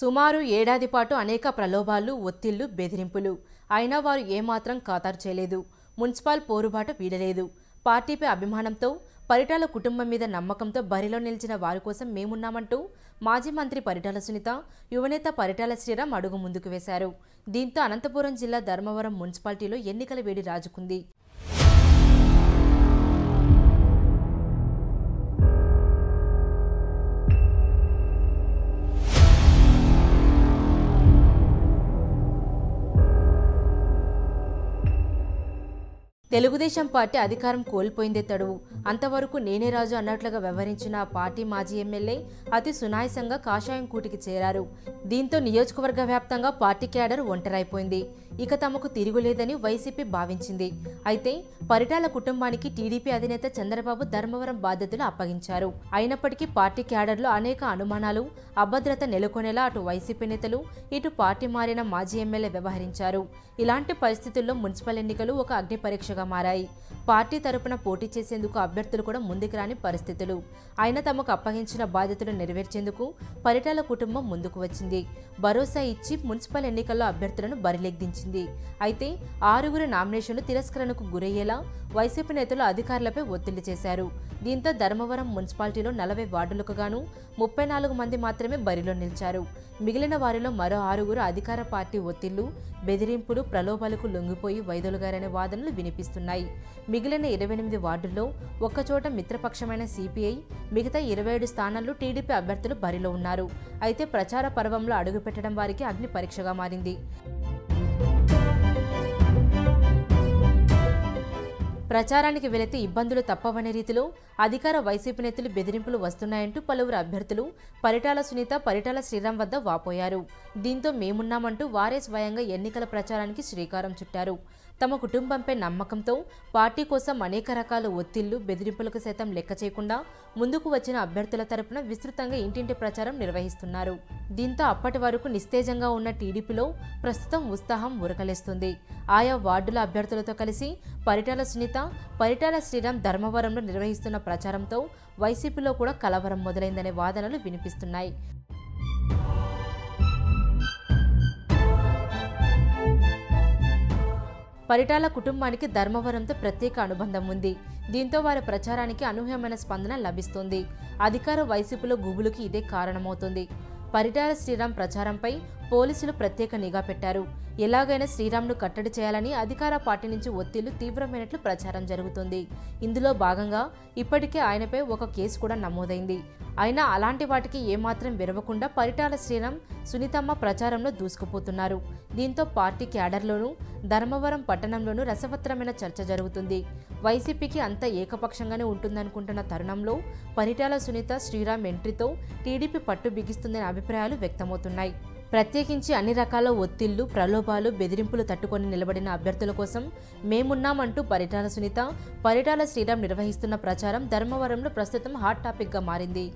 సుమారు ఏడాది పాటు అనేక ప్రలోభాలు ఒత్తిళ్లు బెదిరింపులు అయినా వారు ఏ మాత్రం ఖాతరు చేయలేదు మున్సిపల్ పోరుబాట వీడలేదు పార్టీపై అభిమానంతో పరిటాల కుటుంబం మీద నమ్మకంతో బరిలో నిలిచిన వారి కోసం మేమున్నామంటూ మాజీ మంత్రి పరిటాల సునీత యువనేత పరిటాల శ్రీరాం అడుగు ముందుకు వేశారు దీంతో అనంతపురం జిల్లా ధర్మవరం మున్సిపాలిటీలో ఎన్నికల వేడి రాజుకుంది तेलुगु देशम पार्टी అధికారం కోల్పోయిందే తడువు అంతవరకు నేనే రాజు అన్నట్లుగా వ్యవహరించిన పార్టీ మాజీ ఎమ్మెల్యే అతి సునాయసంగా కాషాయం కూటికి చేరారు దీంతో నియోజకవర్గ వ్యాప్తంగా పార్టీ క్యాడర్ ఒంటరైపోయింది ఇక తమకు తిరుగులేదని వైసీపీ భావించింది అయితే పరిటాల కుటుంబానికి టీడీపీ అధినేత చంద్రబాబు ధర్మవరం బాధ్యతలు అప్పగించారు అయినప్పటికీ పార్టీ క్యాడర్లో అనేక అనుమానాలు అభద్రత నెలకొనేలా అటు వైసీపీ నేతలు ఇటు పార్టీ మారిన మాజీ ఎమ్మెల్యే వ్యవహరించారు ఇలాంటి పరిస్థితుల్లో మున్సిపల్ ఎన్నికలు ఒక అగ్ని పరీక్షగా మారాయి పార్టీ తరపున పోటీ చేసేందుకు అభ్యర్థులు కూడా ముందుకు రాని పరిస్థితులు అయినా తమకు అప్పగించిన బాధ్యతలు నెరవేర్చేందుకు పరిటాల కుటుంబం ముందుకు వచ్చింది భరోసా ఇచ్చి మున్సిపల్ ఎన్నికల్లో అభ్యర్థులను బరిలెగ్దించింది అయితే ఆరుగురు నామినేషన్లు తిరస్కరణకు గురయ్యేలా వైసీపీ నేతలు అధికారులపై ఒత్తిడి చేశారు దీంతో ధర్మవరం మున్సిపాలిటీలో 40 వార్డులకు గాను 34 మంది మాత్రమే బరిలో నిలిచారు మిగిలిన వారిలో మరో ఆరుగురు అధికార పార్టీ ఒత్తిళ్లు బెదిరింపులు ప్రలోభాలకు లొంగిపోయి వైదొలగారనే వాదనలు వినిపిస్తాయి మిగిలిన 28 వార్డుల్లో ఒక్కచోట మిత్రపక్షమైన సిపిఐ మిగతా 27 స్థానాల్లో టీడీపీ అభ్యర్థులు బరిలో ఉన్నారు అయితే ప్రచార పర్వంలో అడుగుపెట్టడం వారికి అగ్ని పరీక్షగా మారింది ప్రచారానికి వెళితే ఇబ్బందులు తప్పవనే రీతిలో అధికార వైసీపీ నేతలు బెదిరింపులు వస్తున్నాయంటూ పలువురు అభ్యర్థులు పరిటాల సునీత పరిటాల శ్రీరాం వద్ద వాపోయారు దీంతో మేమున్నామంటూ వారే స్వయంగా ఎన్నికల ప్రచారానికి శ్రీకారం చుట్టారు తమ కుటుంబంపై నమ్మకంతో పార్టీ కోసం అనేక రకాల ఒత్తిళ్లు బెదిరింపులకు సైతం లెక్క చేయకుండా ముందుకు వచ్చిన అభ్యర్థుల తరపున విస్తృతంగా ఇంటింటి ప్రచారం నిర్వహిస్తున్నారు దీంతో అప్పటి వరకు నిస్తేజంగా ఉన్న టీడీపీలో ప్రస్తుతం ఉత్సాహం ఉరకలేస్తుంది ఆయా వార్డుల అభ్యర్థులతో కలిసి పరిటాల సునీత పరిటాల శ్రీరాం ధర్మవరంలో నిర్వహిస్తున్న ప్రచారంతో వైసీపీలో కూడా కలవరం మొదలైందనే వాదనలు వినిపిస్తున్నాయి పరిటాల కుటుంబానికి ధర్మవరంతో ప్రత్యేక అనుబంధం ఉంది దీంతో వారి ప్రచారానికి అనూహ్యమైన స్పందన లభిస్తుంది అధికార వైసీపీలో గుబులుకి ఇదే కారణమవుతుంది పరిటాల శ్రీరాం ప్రచారంపై పోలీసులు ప్రత్యేక నిఘా పెట్టారు ఎలాగైనా శ్రీరామ్ను కట్టడి చేయాలని అధికార పార్టీ నుంచి ఒత్తిళ్లు తీవ్రమైనట్లు ప్రచారం జరుగుతుంది ఇందులో భాగంగా ఇప్పటికే ఆయనపై ఒక కేసు కూడా నమోదైంది అయినా అలాంటి వాటికి ఏమాత్రం విరవకుండా పరిటాల శ్రీరాం సునీతమ్మ ప్రచారంలో దూసుకుపోతున్నారు దీంతో పార్టీ క్యాడర్లోనూ ధర్మవరం పట్టణంలోనూ రసవత్తరమైన చర్చ జరుగుతుంది వైసీపీకి అంత ఏకపక్షంగానే ఉంటుందనుకుంటున్న తరుణంలో పరిటాల సునీత శ్రీరామ్ ఎంట్రీతో టీడీపీ పట్టు బిగిస్తుందనే అభిప్రాయాలు వ్యక్తమవుతున్నాయి ప్రత్యేకించి అన్ని రకాల ఒత్తిళ్లు ప్రలోభాలు బెదిరింపులు తట్టుకొని నిలబడిన అభ్యర్థుల కోసం మేమున్నామంటూ పరిటాల సునీత పరిటాల శ్రీరాం నిర్వహిస్తున్న ప్రచారం ధర్మవరంలో ప్రస్తుతం హాట్ టాపిక్గా మారింది.